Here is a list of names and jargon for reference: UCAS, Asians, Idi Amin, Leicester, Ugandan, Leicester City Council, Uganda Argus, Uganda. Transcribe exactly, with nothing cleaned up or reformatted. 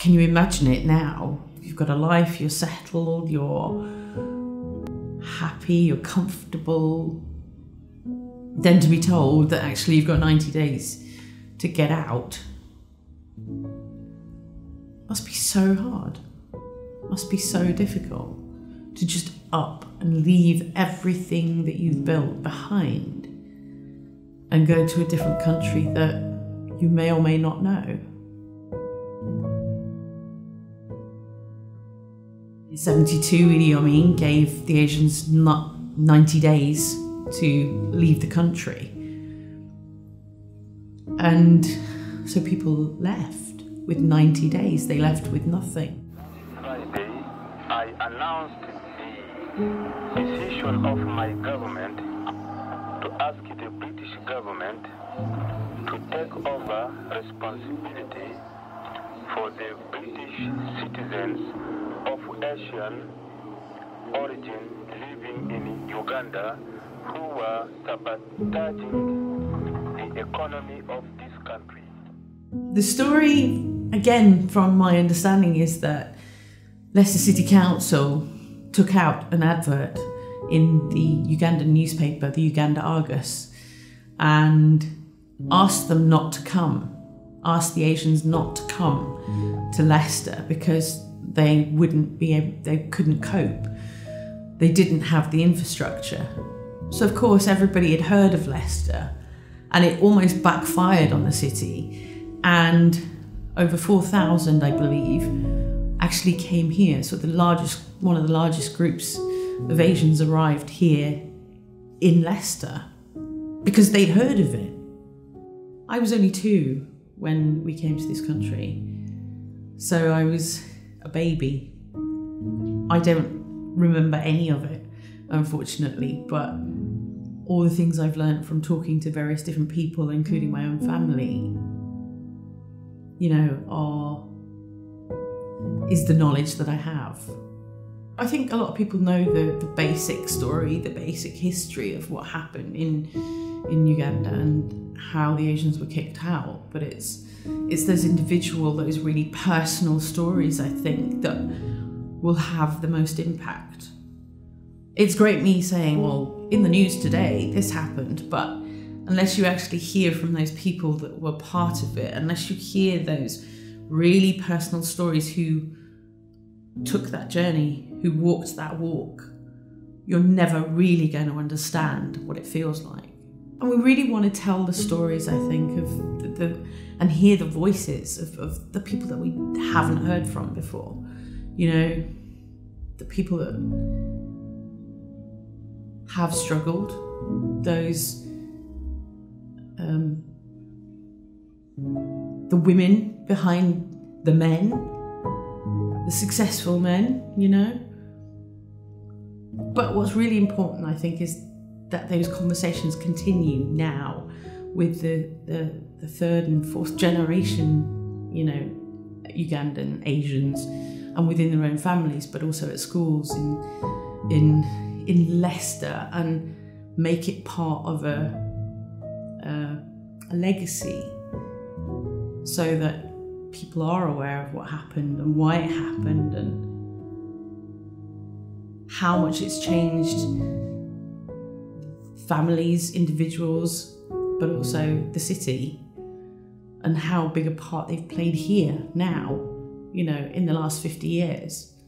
Can you imagine it now? You've got a life, you're settled, you're happy, you're comfortable. Then to be told that actually you've got ninety days to get out. Must be so hard. Must be so difficult to just up and leave everything that you've built behind and go to a different country that you may or may not know. In seventy-two, Idi Amin gave the Asians ninety days to leave the country. And so people left with ninety days. They left with nothing. Friday, I announced the decision of my government to ask the British government to take over responsibility for the British citizens of Asian origin living in Uganda who were sabotaging the economy of this country. The story, again, from my understanding, is that Leicester City Council took out an advert in the Ugandan newspaper, the Uganda Argus, and asked them not to come, asked the Asians not to come to Leicester because they wouldn't be able, they couldn't cope. They didn't have the infrastructure. So of course everybody had heard of Leicester, and it almost backfired on the city, and over four thousand, I believe, actually came here. So the largest, one of the largest groups of Asians arrived here in Leicester because they'd heard of it. I was only two when we came to this country, so I was a baby. I don't remember any of it, unfortunately, but all the things I've learned from talking to various different people, including my own family, you know, are is the knowledge that I have. I think a lot of people know the, the basic story, the basic history of what happened in, in Uganda and how the Asians were kicked out, but it's, it's those individual, those really personal stories, I think, that will have the most impact. It's great me saying, well, in the news today, this happened, but unless you actually hear from those people that were part of it, unless you hear those really personal stories who took that journey, who walked that walk, you're never really going to understand what it feels like. And we really want to tell the stories, I think, of the, the and hear the voices of, of the people that we haven't heard from before. You know, the people that have struggled, those, um, the women behind the men, the successful men, you know. But what's really important, I think, is that those conversations continue now with the, the, the third and fourth generation, you know, Ugandan Asians, and within their own families, but also at schools in, in, in Leicester, and make it part of a, a, a legacy so that people are aware of what happened and why it happened and how much it's changed families, individuals, but also the city, and how big a part they've played here now, you know, in the last fifty years.